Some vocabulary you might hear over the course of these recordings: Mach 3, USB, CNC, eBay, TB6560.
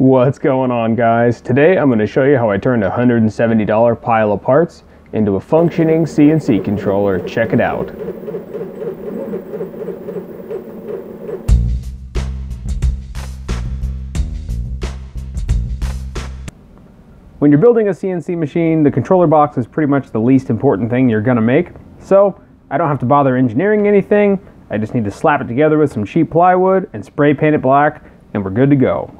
What's going on, guys? Today I'm going to show you how I turned a $170 pile of parts into a functioning CNC controller. Check it out. When you're building a CNC machine, the controller box is pretty much the least important thing you're going to make. So I don't have to bother engineering anything. I just need to slap it together with some cheap plywood and spray paint it black, and we're good to go.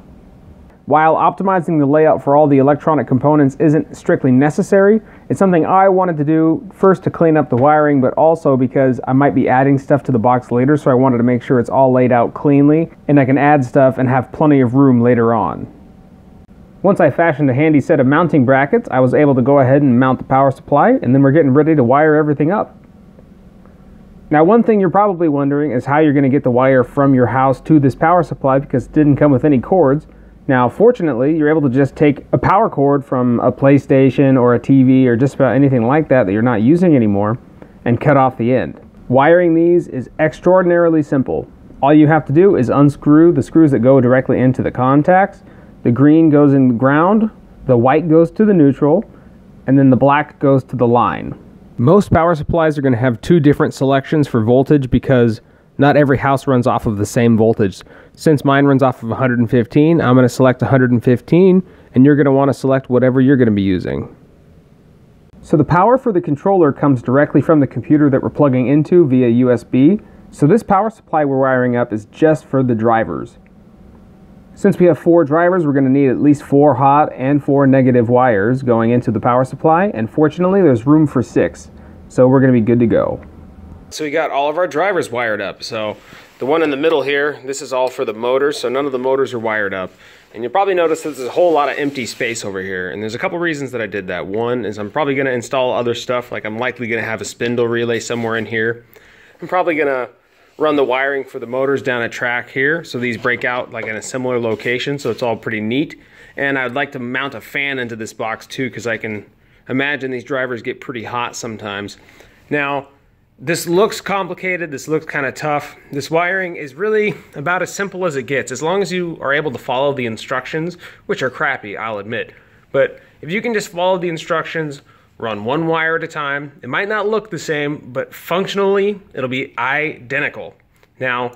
While optimizing the layout for all the electronic components isn't strictly necessary, it's something I wanted to do first to clean up the wiring, but also because I might be adding stuff to the box later, so I wanted to make sure it's all laid out cleanly and I can add stuff and have plenty of room later on. Once I fashioned a handy set of mounting brackets, I was able to go ahead and mount the power supply, and then we're getting ready to wire everything up. Now, one thing you're probably wondering is how you're going to get the wire from your house to this power supply, because it didn't come with any cords. Now, fortunately, you're able to just take a power cord from a PlayStation or a TV or just about anything like that you're not using anymore and cut off the end. Wiring these is extraordinarily simple. All you have to do is unscrew the screws that go directly into the contacts. The green goes in the ground, the white goes to the neutral, and then the black goes to the line. Most power supplies are going to have two different selections for voltage because not every house runs off of the same voltage. Since mine runs off of 115, I'm going to select 115, and you're going to want to select whatever you're going to be using. So the power for the controller comes directly from the computer that we're plugging into via USB. So this power supply we're wiring up is just for the drivers. Since we have four drivers, we're going to need at least four hot and four negative wires going into the power supply, and fortunately there's room for six, so we're going to be good to go. So we got all of our drivers wired up. So the one in the middle here, this is all for the motors, so none of the motors are wired up. And you'll probably notice that there's a whole lot of empty space over here, and there's a couple reasons that I did that. One is I'm probably going to install other stuff, like I'm likely going to have a spindle relay somewhere in here. I'm probably going to run the wiring for the motors down a track here, so these break out like in a similar location, so it's all pretty neat. And I'd like to mount a fan into this box too, because I can imagine these drivers get pretty hot sometimes. Now, this looks complicated, this looks kind of tough. This wiring is really about as simple as it gets, as long as you are able to follow the instructions, which are crappy, I'll admit. But if you can just follow the instructions, run one wire at a time, it might not look the same, but functionally, it'll be identical. Now,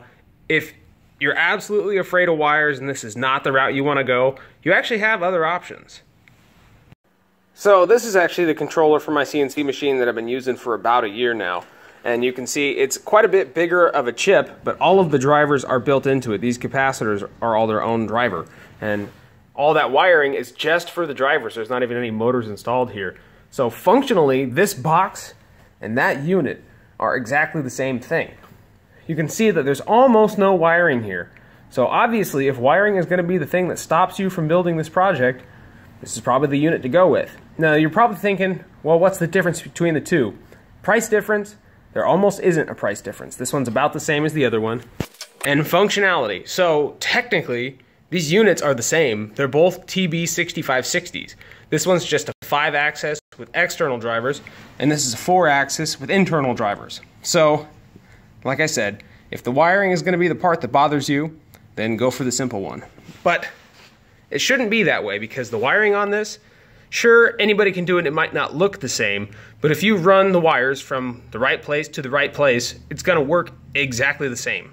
if you're absolutely afraid of wires and this is not the route you want to go, you actually have other options. So this is actually the controller for my CNC machine that I've been using for about a year now. And you can see it's quite a bit bigger of a chip, but all of the drivers are built into it. These capacitors are all their own driver. And all that wiring is just for the drivers. There's not even any motors installed here. So functionally, this box and that unit are exactly the same thing. You can see that there's almost no wiring here. So obviously, if wiring is going to be the thing that stops you from building this project, this is probably the unit to go with. Now, you're probably thinking, well, what's the difference between the two? Price difference? There almost isn't a price difference. This one's about the same as the other one. And functionality. So technically, these units are the same. They're both TB6560s. This one's just a 5-axis with external drivers, and this is a 4-axis with internal drivers. So, like I said, if the wiring is going to be the part that bothers you, then go for the simple one. But it shouldn't be that way, because the wiring on this, sure, anybody can do it, it might not look the same, but if you run the wires from the right place to the right place, it's going to work exactly the same.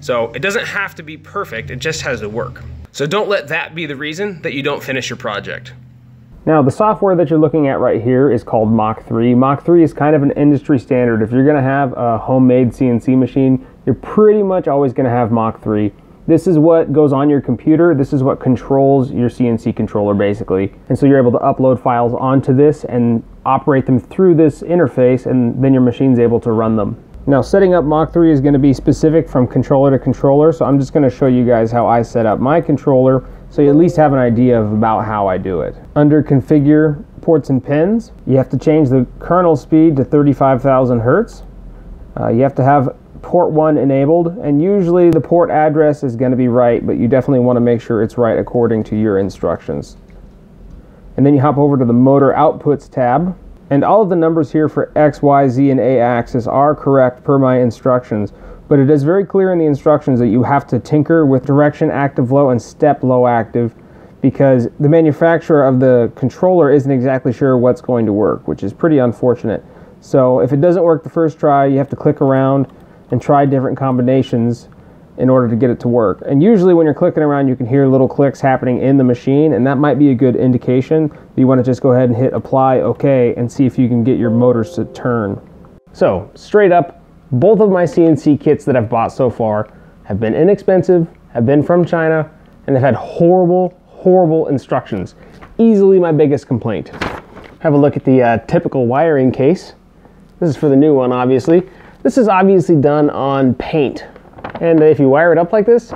So it doesn't have to be perfect, it just has to work. So don't let that be the reason that you don't finish your project. Now, the software that you're looking at right here is called Mach 3. Mach 3 is kind of an industry standard. If you're going to have a homemade CNC machine, you're pretty much always going to have Mach 3. This is what goes on your computer. This is what controls your CNC controller, basically. And so you're able to upload files onto this and operate them through this interface, and then your machine's able to run them. Now, setting up Mach 3 is going to be specific from controller to controller, so I'm just going to show you guys how I set up my controller, so you at least have an idea of about how I do it. Under Configure Ports and Pins, you have to change the kernel speed to 35,000 Hertz. You have to have port 1 enabled, and usually the port address is going to be right, but you definitely want to make sure it's right according to your instructions. And then you hop over to the Motor Outputs tab, and all of the numbers here for X, Y, Z, and A axis are correct per my instructions, but it is very clear in the instructions that you have to tinker with direction active low and step low active because the manufacturer of the controller isn't exactly sure what's going to work, which is pretty unfortunate. So if it doesn't work the first try, you have to click around and try different combinations in order to get it to work. And usually when you're clicking around, you can hear little clicks happening in the machine, and that might be a good indication that you want to just go ahead and hit apply, okay, and see if you can get your motors to turn. So straight up, both of my CNC kits that I've bought so far have been inexpensive, have been from China, and have had horrible, horrible instructions. Easily my biggest complaint. Have a look at the typical wiring case. This is for the new one, obviously. This is obviously done on paint. And if you wire it up like this,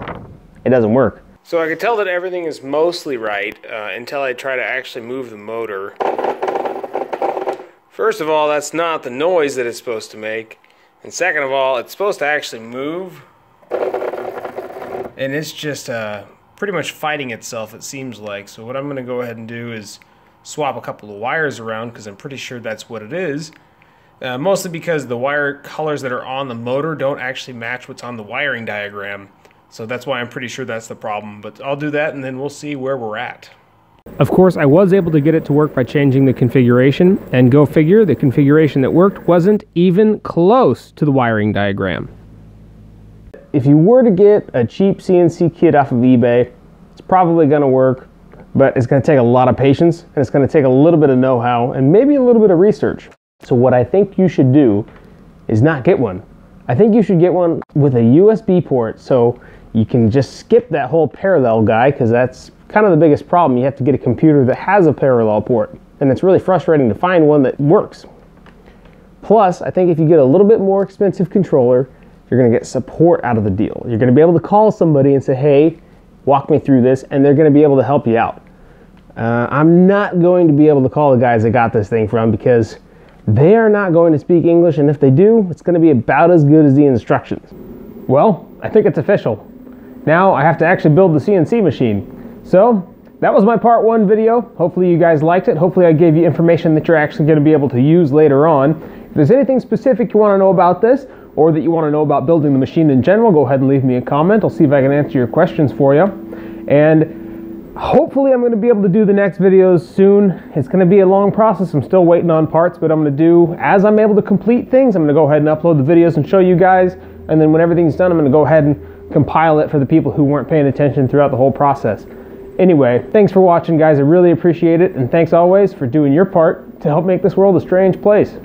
it doesn't work. So I could tell that everything is mostly right until I try to actually move the motor. First of all, that's not the noise that it's supposed to make. And second of all, it's supposed to actually move. And it's just pretty much fighting itself, it seems like. So what I'm going to go ahead and do is swap a couple of wires around, because I'm pretty sure that's what it is. Mostly because the wire colors that are on the motor don't actually match what's on the wiring diagram. So that's why I'm pretty sure that's the problem. But I'll do that and then we'll see where we're at. Of course, I was able to get it to work by changing the configuration. And go figure, the configuration that worked wasn't even close to the wiring diagram. If you were to get a cheap CNC kit off of eBay, it's probably going to work. But it's going to take a lot of patience, and it's going to take a little bit of know-how and maybe a little bit of research. So what I think you should do is not get one. I think you should get one with a USB port, so you can just skip that whole parallel guy, because that's kind of the biggest problem. You have to get a computer that has a parallel port, and it's really frustrating to find one that works. Plus, I think if you get a little bit more expensive controller, you're going to get support out of the deal. You're going to be able to call somebody and say, hey, walk me through this, and they're going to be able to help you out. I'm not going to be able to call the guys I got this thing from, because they are not going to speak English, and if they do, it's going to be about as good as the instructions. Well, I think it's official. Now I have to actually build the CNC machine. So that was my part one video. Hopefully you guys liked it. Hopefully I gave you information that you're actually going to be able to use later on. If there's anything specific you want to know about this, or that you want to know about building the machine in general, go ahead and leave me a comment. I'll see if I can answer your questions for you. And hopefully I'm going to be able to do the next videos soon. It's going to be a long process. I'm still waiting on parts, but I'm going to do, as I'm able to complete things, I'm going to go ahead and upload the videos and show you guys. And then when everything's done, I'm going to go ahead and compile it for the people who weren't paying attention throughout the whole process. Anyway, thanks for watching, guys. I really appreciate it. And thanks always for doing your part to help make this world a strange place.